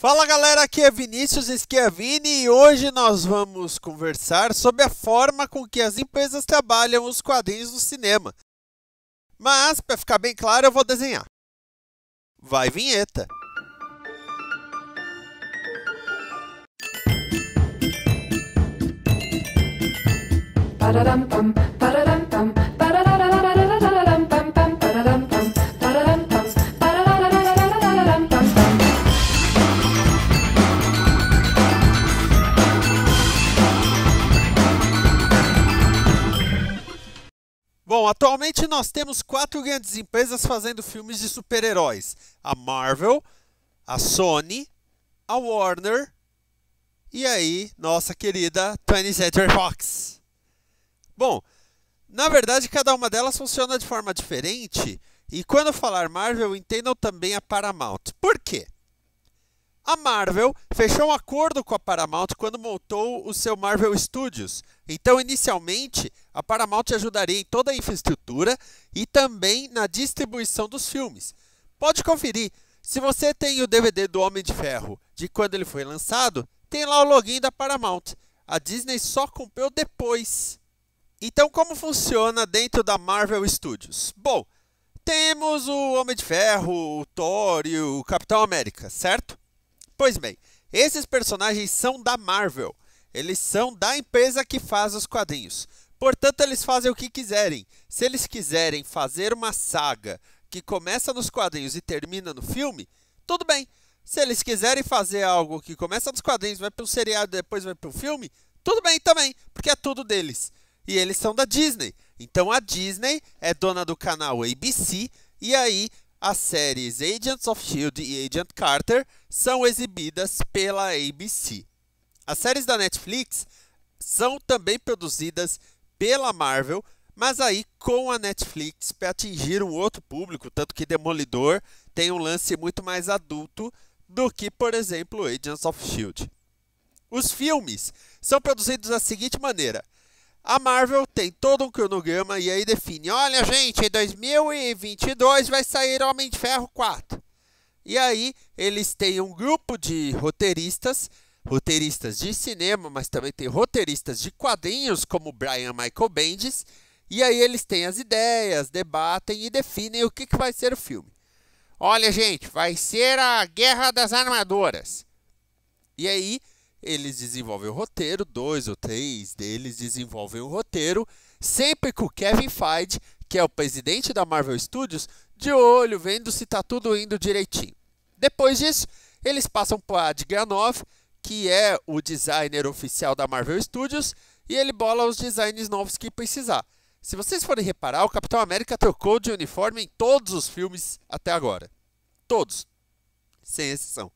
Fala galera, aqui é Vinícius Schiavini e hoje nós vamos conversar sobre a forma com que as empresas trabalham os quadrinhos no cinema. Mas, para ficar bem claro, eu vou desenhar. Vai vinheta! Bom, atualmente nós temos quatro grandes empresas fazendo filmes de super-heróis. A Marvel, a Sony, a Warner e aí nossa querida 20th Century Fox. Bom, na verdade cada uma delas funciona de forma diferente e quando falar Marvel entendam também a Paramount. Por quê? A Marvel fechou um acordo com a Paramount quando montou o seu Marvel Studios. Então, inicialmente, a Paramount ajudaria em toda a infraestrutura e também na distribuição dos filmes. Pode conferir. Se você tem o DVD do Homem de Ferro de quando ele foi lançado, tem lá o login da Paramount. A Disney só comprou depois. Então, como funciona dentro da Marvel Studios? Bom, temos o Homem de Ferro, o Thor e o Capitão América, certo? Pois bem, esses personagens são da Marvel, eles são da empresa que faz os quadrinhos, portanto eles fazem o que quiserem. Se eles quiserem fazer uma saga que começa nos quadrinhos e termina no filme, tudo bem. Se eles quiserem fazer algo que começa nos quadrinhos, vai para um seriado e depois vai para um filme, tudo bem também, porque é tudo deles. E eles são da Disney, então a Disney é dona do canal ABC e aí as séries Agents of S.H.I.E.L.D. e Agent Carter são exibidas pela ABC. As séries da Netflix são também produzidas pela Marvel, mas aí com a Netflix para atingir um outro público, tanto que Demolidor tem um lance muito mais adulto do que, por exemplo, Agents of S.H.I.E.L.D. Os filmes são produzidos da seguinte maneira. A Marvel tem todo um cronograma e aí define, olha gente, em 2022 vai sair Homem de Ferro 4. E aí eles têm um grupo de roteiristas de cinema, mas também tem roteiristas de quadrinhos, como Brian Michael Bendis. E aí eles têm as ideias, debatem e definem o que vai ser o filme. Olha gente, vai ser a Guerra das Armadoras. E aí eles desenvolvem o roteiro, dois ou três deles desenvolvem o roteiro, sempre com o Kevin Feige, que é o presidente da Marvel Studios, de olho, vendo se está tudo indo direitinho. Depois disso, eles passam para Adganov, que é o designer oficial da Marvel Studios, e ele bola os designs novos que precisar. Se vocês forem reparar, o Capitão América trocou de uniforme em todos os filmes até agora. Todos, sem exceção.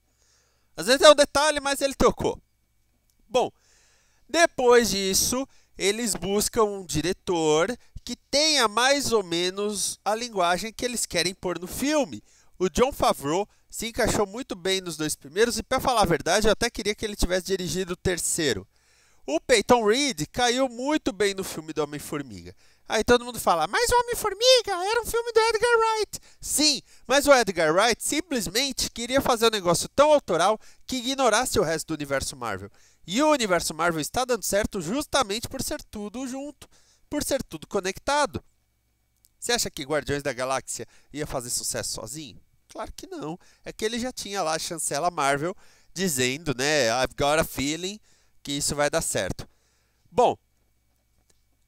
Às vezes é um detalhe, mas ele trocou. Bom, depois disso, eles buscam um diretor que tenha mais ou menos a linguagem que eles querem pôr no filme. O John Favreau se encaixou muito bem nos dois primeiros e, para falar a verdade, eu até queria que ele tivesse dirigido o terceiro. O Peyton Reed caiu muito bem no filme do Homem-Formiga. Aí todo mundo fala, mas o Homem-Formiga era um filme do Edgar Wright. Sim, mas o Edgar Wright simplesmente queria fazer um negócio tão autoral que ignorasse o resto do universo Marvel. E o universo Marvel está dando certo justamente por ser tudo junto, por ser tudo conectado. Você acha que Guardiões da Galáxia ia fazer sucesso sozinho? Claro que não. É que ele já tinha lá a chancela Marvel dizendo, né, I've got a feeling que isso vai dar certo. Bom,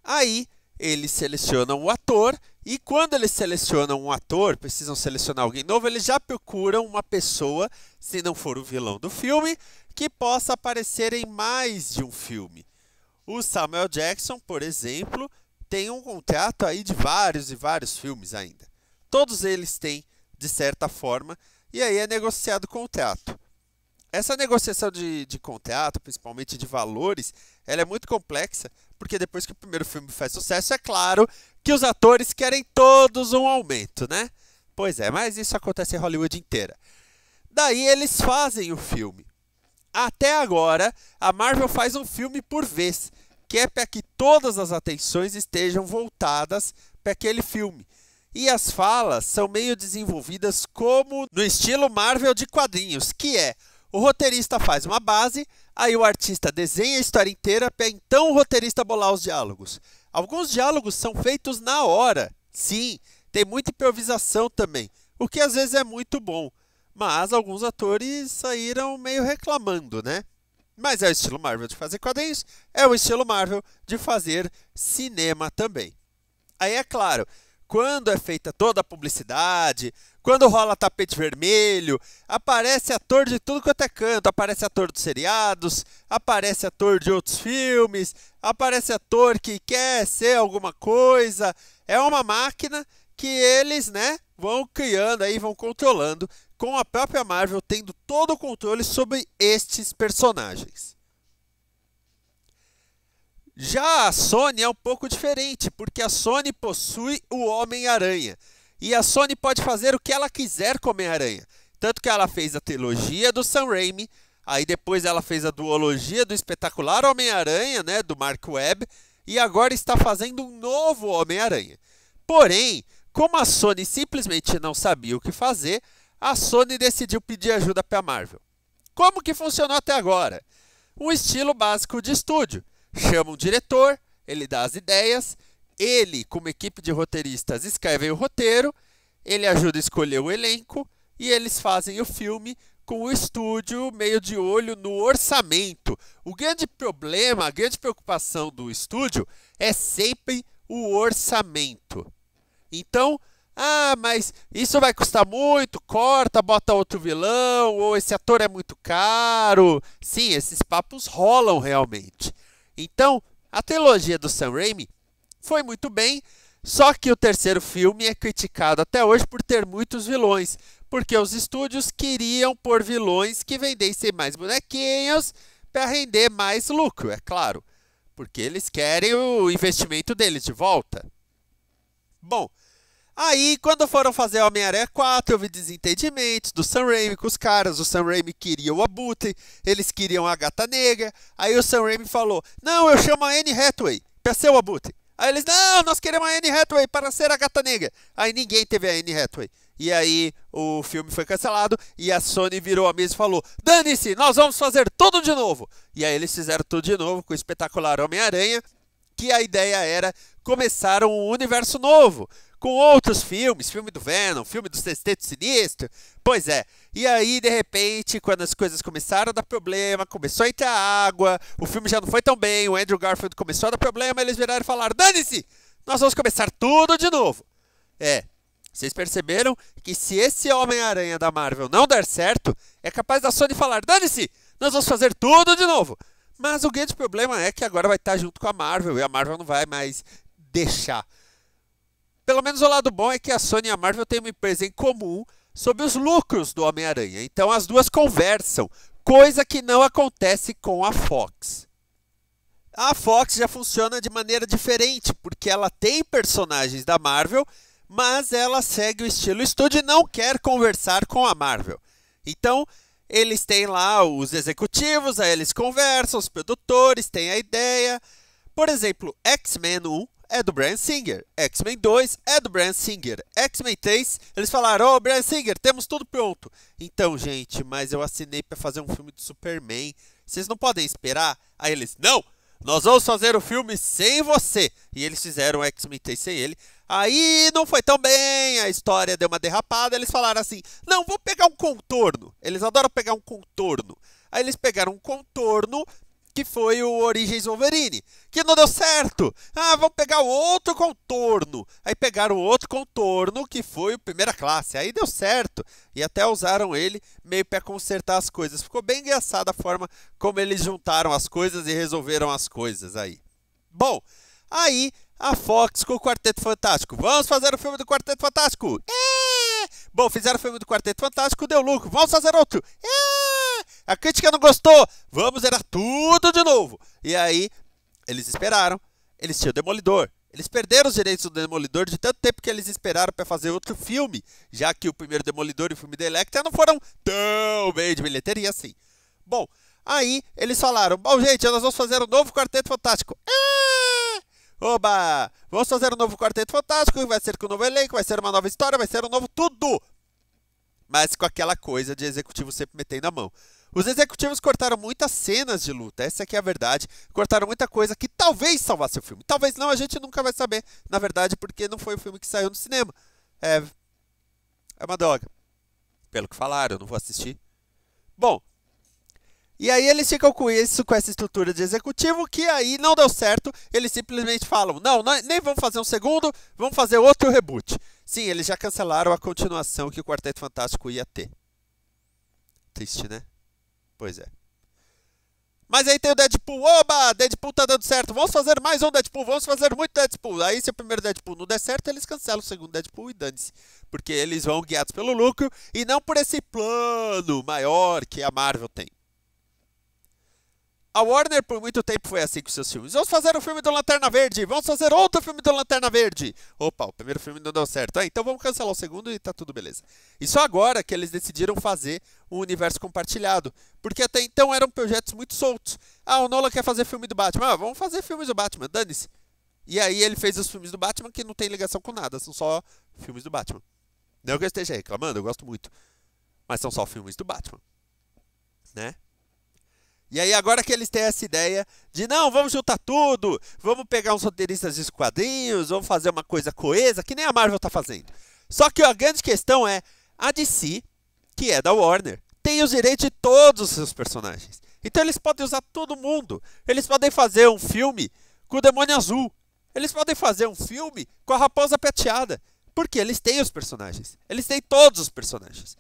aí eles selecionam o ator e quando eles selecionam um ator, precisam selecionar alguém novo, eles já procuram uma pessoa, se não for o vilão do filme, que possa aparecer em mais de um filme. O Samuel Jackson, por exemplo, tem um contrato aí de vários e vários filmes ainda. Todos eles têm, de certa forma, e aí é negociado o contrato. Essa negociação de contrato, principalmente de valores, ela é muito complexa, porque depois que o primeiro filme faz sucesso, é claro que os atores querem todos um aumento, né? Pois é, mas isso acontece em Hollywood inteira. Daí eles fazem o filme. Até agora, a Marvel faz um filme por vez, que é para que todas as atenções estejam voltadas para aquele filme. E as falas são meio desenvolvidas como no estilo Marvel de quadrinhos, que é O roteirista faz uma base, aí o artista desenha a história inteira para então o roteirista bolar os diálogos. Alguns diálogos são feitos na hora, sim, tem muita improvisação também, o que às vezes é muito bom, mas alguns atores saíram meio reclamando, né? Mas é o estilo Marvel de fazer quadrinhos, é o estilo Marvel de fazer cinema também. Aí é claro, quando é feita toda a publicidade, quando rola tapete vermelho, aparece ator de tudo quanto é canto, aparece ator dos seriados, aparece ator de outros filmes, aparece ator que quer ser alguma coisa, é uma máquina que eles, né, vão criando aí, vão controlando, com a própria Marvel tendo todo o controle sobre estes personagens. Já a Sony é um pouco diferente, porque a Sony possui o Homem-Aranha. E a Sony pode fazer o que ela quiser com o Homem-Aranha. Tanto que ela fez a trilogia do Sam Raimi, aí depois ela fez a duologia do espetacular Homem-Aranha, né, do Mark Webb, e agora está fazendo um novo Homem-Aranha. Porém, como a Sony simplesmente não sabia o que fazer, a Sony decidiu pedir ajuda para a Marvel. Como que funcionou até agora? Um estilo básico de estúdio. Chama um diretor, ele dá as ideias, ele, com uma equipe de roteiristas, escreve o roteiro, ele ajuda a escolher o elenco e eles fazem o filme com o estúdio meio de olho no orçamento. O grande problema, a grande preocupação do estúdio é sempre o orçamento. Então, mas isso vai custar muito, corta, bota outro vilão, ou esse ator é muito caro. Sim, esses papos rolam realmente. Então, a trilogia do Sam Raimi foi muito bem, só que o terceiro filme é criticado até hoje por ter muitos vilões, porque os estúdios queriam pôr vilões que vendessem mais bonequinhos para render mais lucro, é claro, porque eles querem o investimento deles de volta. Bom, aí quando foram fazer Homem-Aranha 4, houve desentendimentos do Sam Raimi com os caras. O Sam Raimi queria o Abutre, eles queriam a Gata Negra. Aí o Sam Raimi falou, não, eu chamo a Anne Hathaway para ser o Abutre. Aí eles, não, nós queremos a Anne Hathaway para ser a Gata Negra. Aí ninguém teve a Anne Hathaway. E aí o filme foi cancelado e a Sony virou a mesa e falou, dane-se, nós vamos fazer tudo de novo. E aí eles fizeram tudo de novo com o espetacular Homem-Aranha, que a ideia era começar um universo novo, com outros filmes, filme do Venom, filme do Sexteto Sinistro, pois é. E aí, de repente, quando as coisas começaram a dar problema, começou a entrar água, o filme já não foi tão bem, o Andrew Garfield começou a dar problema, eles viraram e falaram, dane-se, nós vamos começar tudo de novo. É, vocês perceberam que se esse Homem-Aranha da Marvel não der certo, é capaz da Sony falar, dane-se, nós vamos fazer tudo de novo. Mas o grande problema é que agora vai estar junto com a Marvel, e a Marvel não vai mais deixar. Pelo menos o lado bom é que a Sony e a Marvel têm uma empresa em comum sobre os lucros do Homem-Aranha. Então as duas conversam, coisa que não acontece com a Fox. A Fox já funciona de maneira diferente, porque ela tem personagens da Marvel, mas ela segue o estilo estúdio e não quer conversar com a Marvel. Então eles têm lá os executivos, aí eles conversam, os produtores têm a ideia. Por exemplo, X-Men 1. É do Bryan Singer, X-Men 2 é do Bryan Singer, X-Men 3, eles falaram, ô, Bryan Singer, temos tudo pronto. Então, gente, mas eu assinei pra fazer um filme do Superman, vocês não podem esperar? Aí eles, não, nós vamos fazer o filme sem você. E eles fizeram o X-Men 3 sem ele, aí não foi tão bem, a história deu uma derrapada, eles falaram assim, não, vou pegar um contorno, eles adoram pegar um contorno. Aí eles pegaram um contorno, que foi o Origins Wolverine, que não deu certo. Vamos pegar o outro contorno. Aí pegaram o outro contorno, que foi o Primeira Classe. Aí deu certo. E até usaram ele meio para consertar as coisas. Ficou bem engraçada a forma como eles juntaram as coisas e resolveram as coisas aí. Bom, aí a Fox com o Quarteto Fantástico. Vamos fazer o filme do Quarteto Fantástico. Bom, fizeram o filme do Quarteto Fantástico, deu lucro. Vamos fazer outro. A crítica não gostou, vamos zerar tudo de novo. E aí, eles esperaram, eles tinham o Demolidor. Eles perderam os direitos do Demolidor de tanto tempo que eles esperaram para fazer outro filme, já que o primeiro Demolidor e o filme da Elektra não foram tão bem de bilheteria assim. Bom, aí eles falaram, bom gente, nós vamos fazer um novo Quarteto Fantástico. Oba! Vamos fazer um novo Quarteto Fantástico, vai ser com um novo elenco, vai ser uma nova história, vai ser um novo tudo. Mas com aquela coisa de executivo sempre metendo a mão. Os executivos cortaram muitas cenas de luta, essa aqui é a verdade. Cortaram muita coisa que talvez salvasse o filme. Talvez não, a gente nunca vai saber, na verdade, porque não foi o filme que saiu no cinema. É uma droga. Pelo que falaram, eu não vou assistir. Bom, e aí eles ficam com isso, com essa estrutura de executivo, que aí não deu certo, eles simplesmente falam, não, nem vamos fazer um segundo, vamos fazer outro reboot. Sim, eles já cancelaram a continuação que o Quarteto Fantástico ia ter. Triste, né? Pois é. Mas aí tem o Deadpool, oba, Deadpool tá dando certo, vamos fazer mais um Deadpool, vamos fazer muito Deadpool. Aí se o primeiro Deadpool não der certo, eles cancelam o segundo Deadpool e dane-se. Porque eles vão guiados pelo lucro e não por esse plano maior que a Marvel tem. A Warner por muito tempo foi assim com seus filmes. Vamos fazer um filme do Lanterna Verde, vamos fazer outro filme do Lanterna Verde. Opa, o primeiro filme não deu certo. Então vamos cancelar o segundo e tá tudo beleza. E só agora que eles decidiram fazer um universo compartilhado. Porque até então eram projetos muito soltos. Ah, o Nolan quer fazer filme do Batman. Ah, vamos fazer filmes do Batman, dane-se. E aí ele fez os filmes do Batman que não tem ligação com nada, são só filmes do Batman. Não que eu esteja reclamando, eu gosto muito. Mas são só filmes do Batman. Né? E aí agora que eles têm essa ideia de, não, vamos juntar tudo, vamos pegar uns roteiristas de quadrinhos, vamos fazer uma coisa coesa, que nem a Marvel tá fazendo. Só que a grande questão é, a DC, que é da Warner, tem os direitos de todos os seus personagens. Então eles podem usar todo mundo. Eles podem fazer um filme com o Demônio Azul. Eles podem fazer um filme com a Raposa Prateada. Porque eles têm os personagens. Eles têm todos os personagens.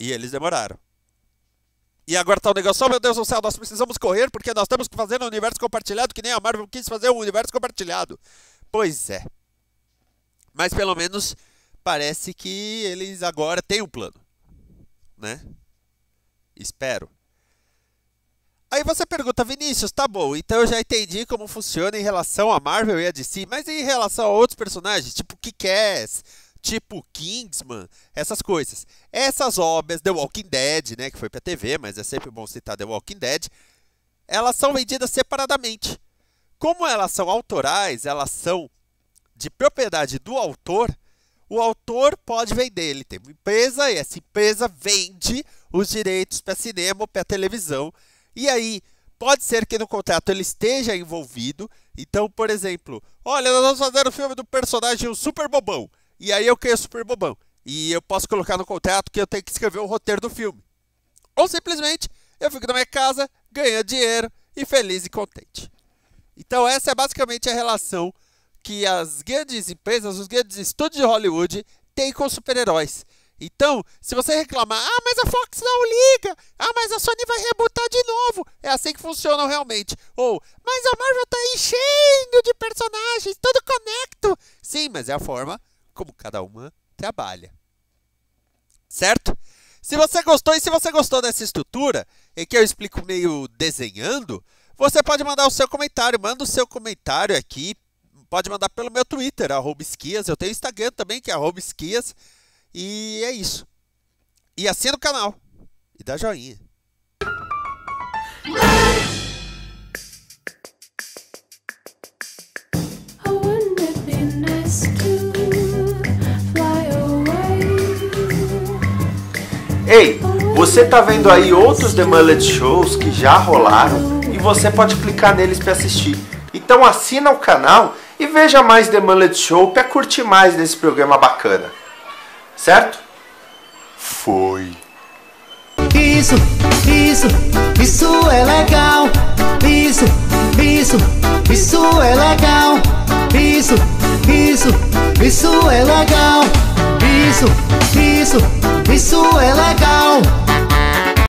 E eles demoraram. E agora tá o negócio, oh meu Deus do céu, nós precisamos correr porque nós temos que fazer um universo compartilhado, que nem a Marvel quis fazer um universo compartilhado. Pois é. Mas pelo menos parece que eles agora têm um plano. Né? Espero. Aí você pergunta, Vinícius, tá bom, então eu já entendi como funciona em relação a Marvel e a DC, mas em relação a outros personagens, tipo Kick-Ass, tipo Kingsman, essas coisas. Essas obras, The Walking Dead, né, que foi pra TV, mas é sempre bom citar The Walking Dead, elas são vendidas separadamente. Como elas são autorais, elas são de propriedade do autor, o autor pode vender. Ele tem uma empresa e essa empresa vende os direitos para cinema ou para televisão. E aí, pode ser que no contrato ele esteja envolvido. Então, por exemplo, olha, nós vamos fazer o filme do personagem o Super Bobão. E aí eu criei o Super Bobão. E eu posso colocar no contrato que eu tenho que escrever o roteiro do filme. Ou simplesmente, eu fico na minha casa, ganhando dinheiro e feliz e contente. Então essa é basicamente a relação que as grandes empresas, os grandes estúdios de Hollywood têm com super-heróis. Então, se você reclamar, ah, mas a Fox não liga, ah, mas a Sony vai rebootar de novo. É assim que funcionam realmente. Ou, mas a Marvel tá enchendo de personagens, tudo conecto. Sim, mas é a forma como cada uma trabalha. Certo? Se você gostou e se você gostou dessa estrutura, em que eu explico meio desenhando, você pode mandar o seu comentário. Manda o seu comentário aqui. Pode mandar pelo meu Twitter, @esquias. Eu tenho Instagram também, que é @esquias. E é isso. E assina o canal. E dá joinha. Ei, você tá vendo aí outros The Mullets Shows que já rolaram e você pode clicar neles para assistir. Então assina o canal e veja mais The Mullets Show para curtir mais desse programa bacana. Certo? Foi. Isso é legal. Isso é legal. Isso é legal. Isso.